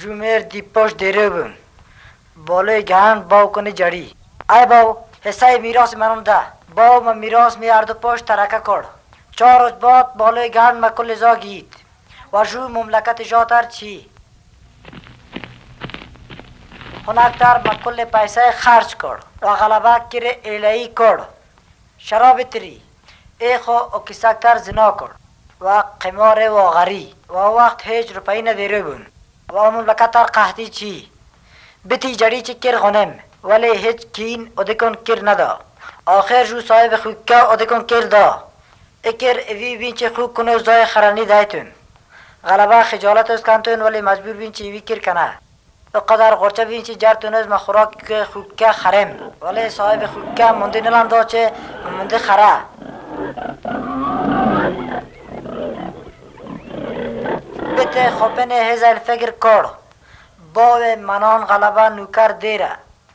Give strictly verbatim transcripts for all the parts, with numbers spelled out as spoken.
جومر دیپاش دیره بم بالای گهن باو کنه جری ای باو حسای میراث منم ده باو من میراث میارد پاش ترکه کرد چهار روز بعد بالای گهن مکل زا گید و جو مملکت جاتر چی هنکتر مکل پیسه خرج کرد و غلبه کره الهی کرد شراب تری ای خو اکیسکتر زنا کرد و قمار و غری و وقت هیچ روپایی ندیره بون و مملکت تر قحطی چی بیتی جری چی کر غنم ولی هیچ کین ادکن کر ندا آخر جو صاحب خوکه ادکن کر دا اکر اوی بین چی خوک کنه زای خرانی دایتون غلبه خجالت از کنتون ولی مجبور بین چی اوی کر کنه اقدر غرچه بین چی جرتون از مخوراک خوکه خرم ولی صاحب خوکه منده نلم دا چه منده خره بیت خوپن هز الفکر کرد باو منان غلبه نوکر دیره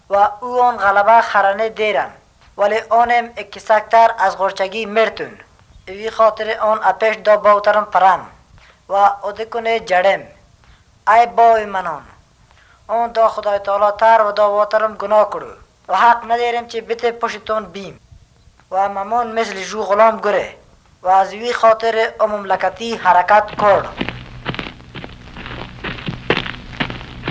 و او آن غلبه خرانه دیرم ولی آنم اکیسکتر از غرچگی مرتون اوی خاطر آن اپش دا باوترم پرم و ادکونه جرم ای باو منان آن دا خدای تعالی تر و دا واترم گناه کرو و حق ندیرم چه بیت پشتون بیم و ممان مثل جو غلام گره و از اوی خاطر آن مملکتی حرکت کرد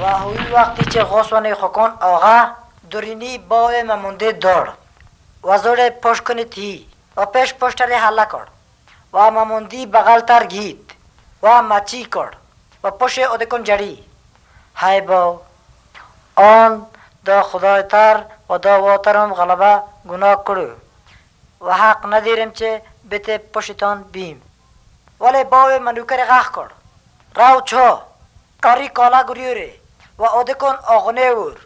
و هوی وقتی چه غصوانه خوکان آغا دورینی باوی ممونده دار و زور پشکنه تی و پیش پشتره حله کرد و مموندی بغل تر گید و مچی کرد و پشت ادکن جری های باو آن دا خدای تر و دا واترم غلبه گناه کرو و حق ندیرم چه بیت پشتان بیم ولی باوی منوکر غخ کرد راو چه کاری کالا گریوره و ادکن آغنه ور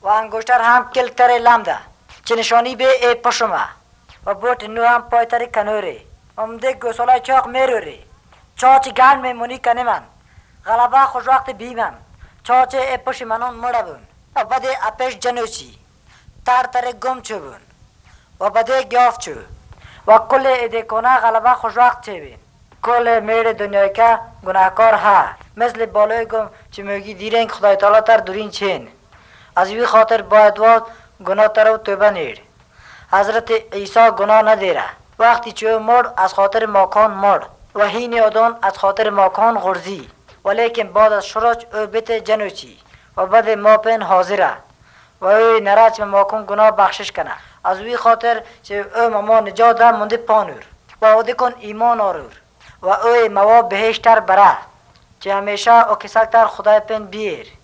و انگوشتر هم کلکتر لامده چه نشانی به ای پشمه و بوت نو هم پایتر کنوره امده گساله چاق میروره چاچی گن میمونی کنه من غلبه خوش وقت بیمم چاچه ای پش منان مره بون و بده اپش جنو چی تر تر گم چو بون و بده گیاف چو و کل ایده کنه غلبه خوش وقت چه بین کل میر دنیای که گناهکار ها مثل بالای گم چه میگی دیرین خدای تعالی تر دورین چین از وی خاطر باید واد گناه تر و توبه نیر حضرت عیسی گناه ندیره وقتی چه مرد از خاطر ماکان مرد و هین آدان از خاطر ماکان غرزی ولیکن بعد از شراج او بیت جنوچی و بعد ماپن حاضره و او نرچ ماکان گناه بخشش کنه از وی خاطر چه او ماما نجات ده منده پانور و عاده کن ایمان آرور و او مواب بهشتر بره چه همیشه او کسکتر خدای پین بیر